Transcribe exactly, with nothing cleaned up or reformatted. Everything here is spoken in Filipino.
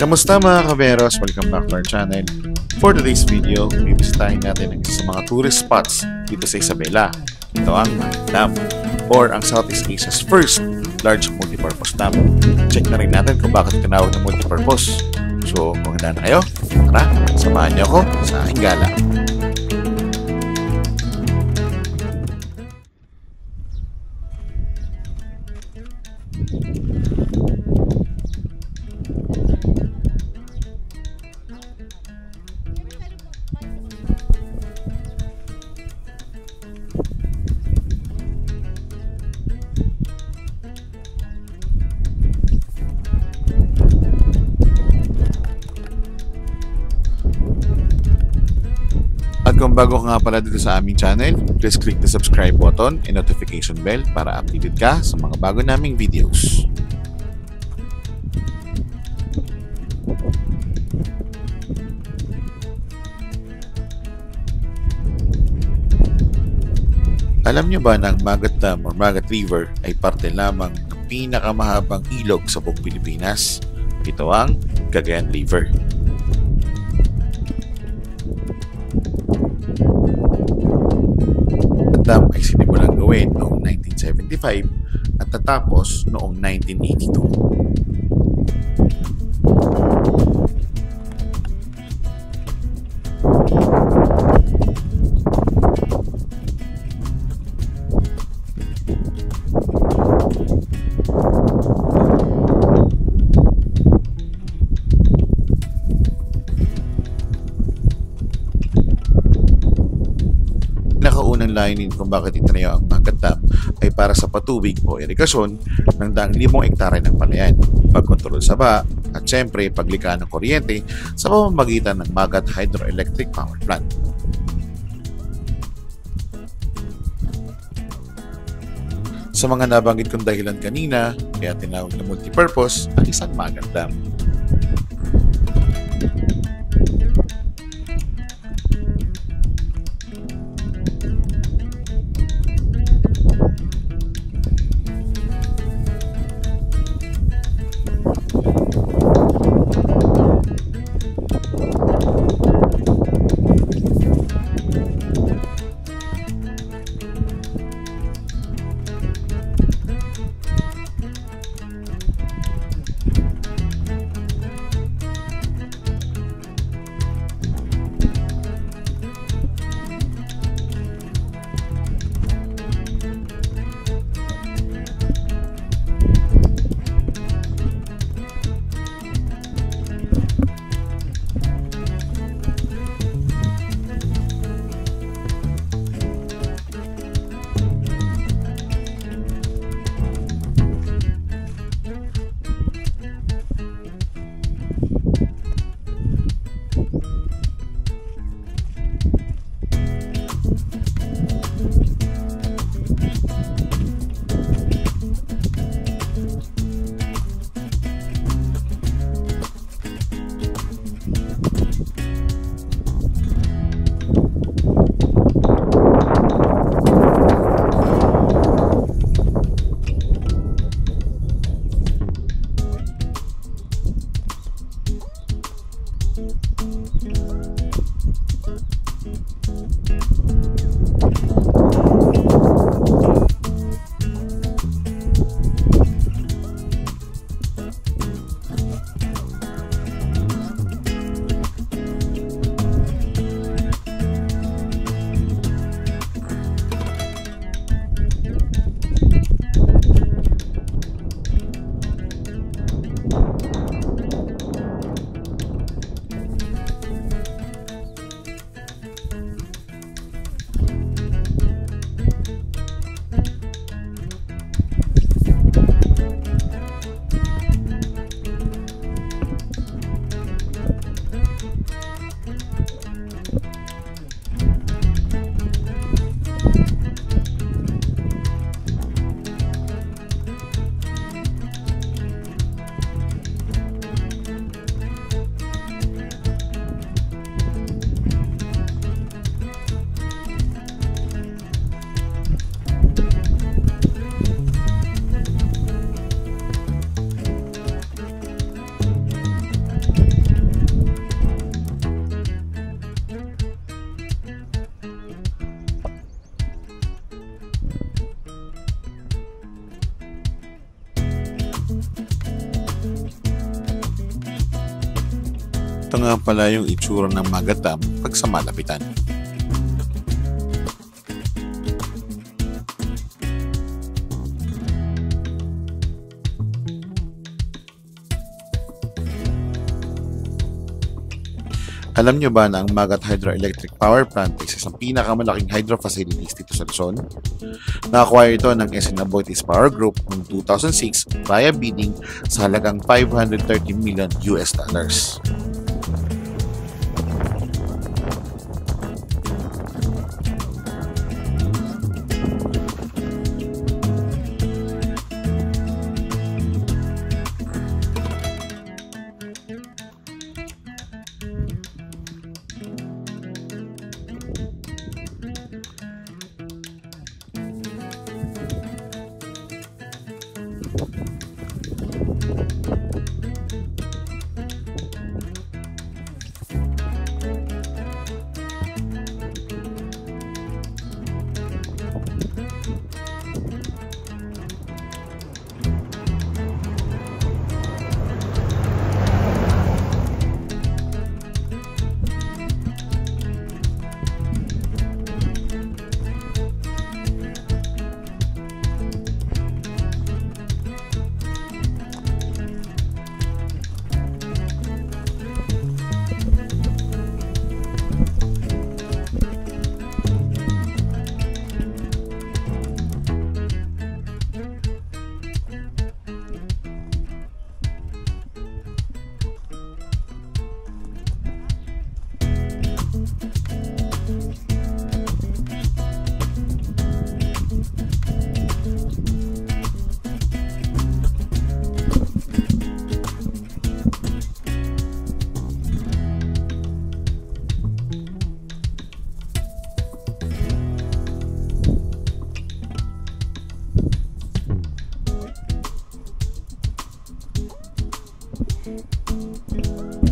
Kamusta mga kaveros? Welcome back to our channel. For today's video, bibisitahin natin ang isa sa mga tourist spots dito sa Isabela. Ito ang Magat Dam or ang Southeast Asia's first large multipurpose dam. Check na rin natin kung bakit tinawag na multipurpose. So kung handa na kayo, tara, samahan niyo ako sa aking gala. Kung bago ka nga pala dito sa aming channel, please click the subscribe button and notification bell para updated ka sa mga bago naming videos. Alam nyo ba na ang Magat Dam o Magat River ay parte lamang ng pinakamahabang ilog sa buong Pilipinas? Ito ang Cagayan River. Dam ay sinimulang gawin noong nineteen seventy-five at natapos noong nineteen eighty-two. Layunin kung bakit itinayo ang Magat Dam ay para sa patubig o irigasyon ng daang limang hektare ng palayan, pagkontrol sa baha at syempre paglikha ng kuryente sa pamamagitan ng Magat Hydroelectric Power Plant. Sa mga nabanggit kong dahilan kanina, kaya tinawag na multipurpose ang isang Magat Dam. Ito nga pala yung itsura ng Magat Dam pag sa malapitan. Alam nyo ba na ang Magat Hydroelectric Power Plant ay isa sa pinakamalaking hydro facilities dito sa Luzon? Nakakuha ito ng S N Aboitiz Power Group noong two thousand six via bidding sa halagang five hundred thirty million US dollars. Thank you.